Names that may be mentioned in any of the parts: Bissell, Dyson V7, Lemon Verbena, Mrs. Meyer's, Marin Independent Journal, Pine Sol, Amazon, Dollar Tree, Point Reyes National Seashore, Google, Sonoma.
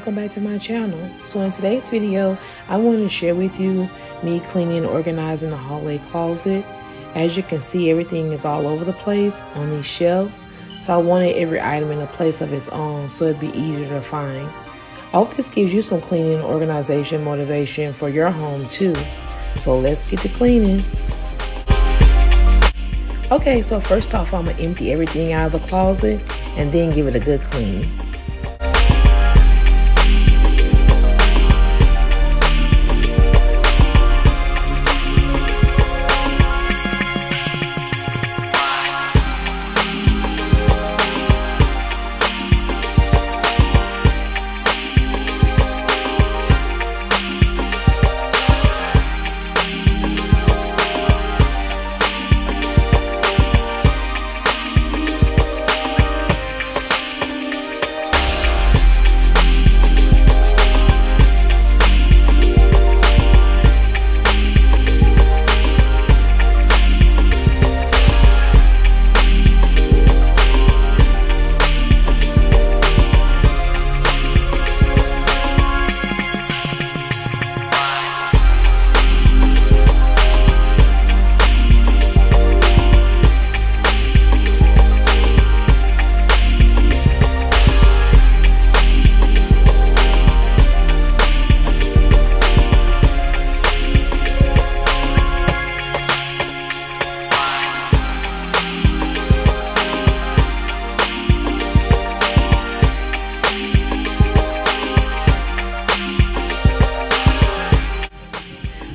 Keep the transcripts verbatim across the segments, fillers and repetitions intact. welcome back to my channel. So in today's video, I want to share with you me cleaning and organizing the hallway closet. As you can see, everything is all over the place on these shelves, so I wanted every item in a place of its own so it'd be easier to find. I hope this gives you some cleaning and organization motivation for your home too. So let's get to cleaning. Okay, so first off, I'm gonna empty everything out of the closet and then give it a good clean.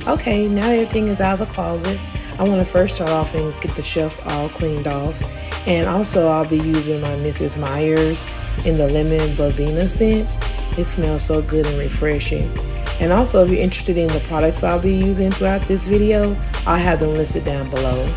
Okay, now everything is out of the closet. I want to first start off and get the shelves all cleaned off. And also I'll be using my Missus Meyer's in the lemon verbena scent. It smells so good and refreshing. And also, if you're interested in the products I'll be using throughout this video, I'll have them listed down below.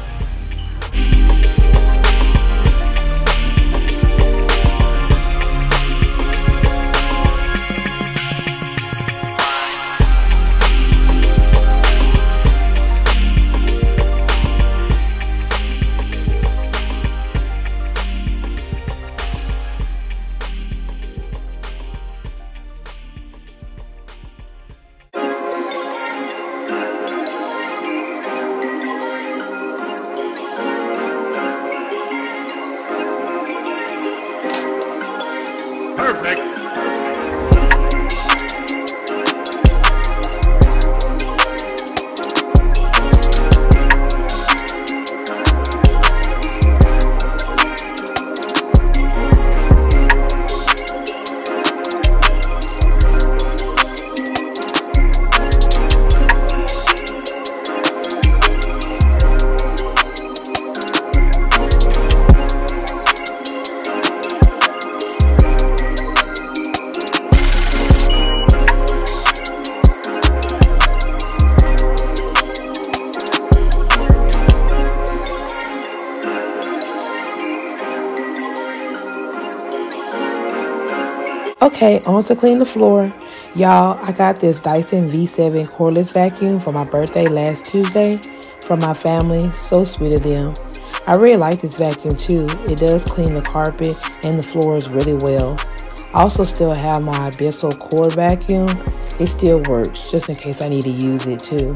Okay, on to clean the floor. Y'all, I got this Dyson V seven cordless vacuum for my birthday last Tuesday from my family. So sweet of them. I really like this vacuum too. It does clean the carpet and the floors really well. I also still have my Bissell cord vacuum. It still works, just in case I need to use it too.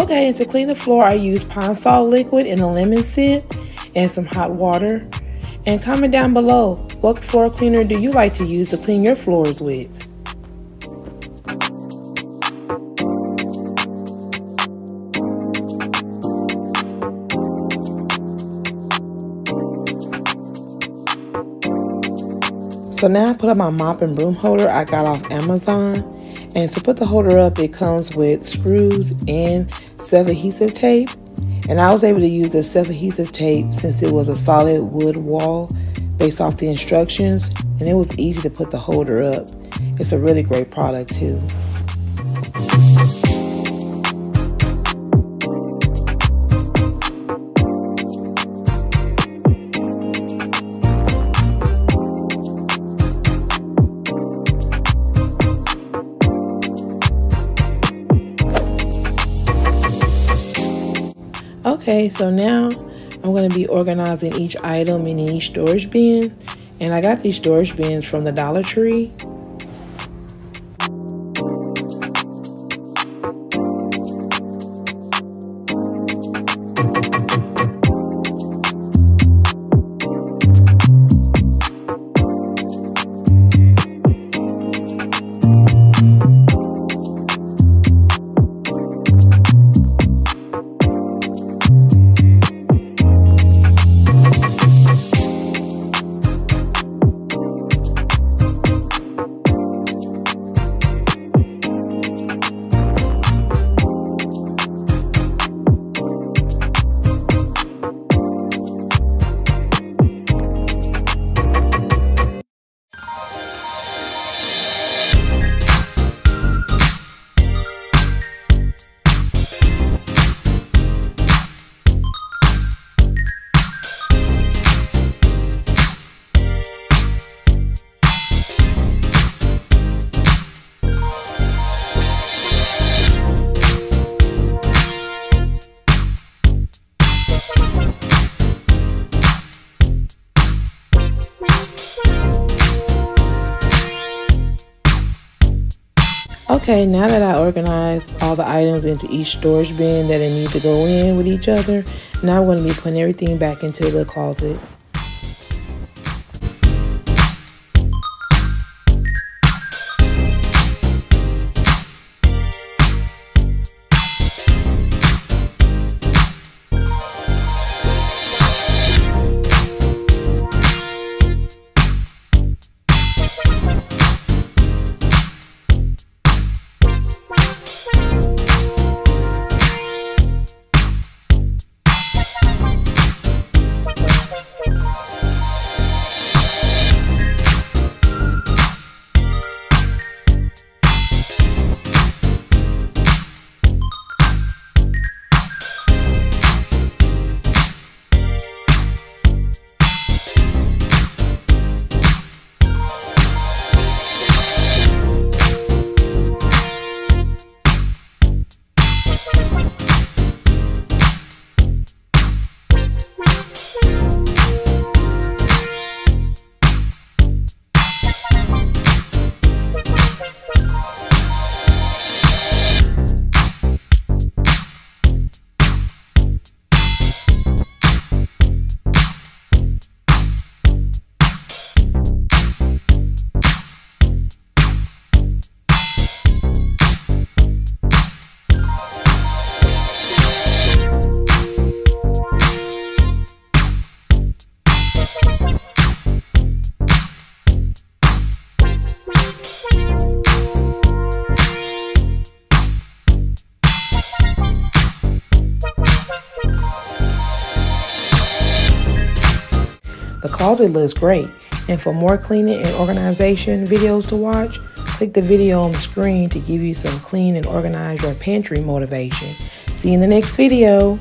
Okay, and to clean the floor, I used Pine Sol liquid in the lemon scent and some hot water. And comment down below, what floor cleaner do you like to use to clean your floors with? So now I put up my mop and broom holder I got off Amazon. And to put the holder up, it comes with screws and self-adhesive tape. And I was able to use the self-adhesive tape since it was a solid wood wall based off the instructions, and it was easy to put the holder up. It's a really great product too. Okay, so now I'm going to be organizing each item in each storage bin, and I got these storage bins from the Dollar Tree. Okay, now that I organized all the items into each storage bin that they need to go in with each other, now I'm going to be putting everything back into the closet. The closet looks great, and for more cleaning and organization videos to watch, click the video on the screen to give you some clean and organize your pantry motivation. See you in the next video.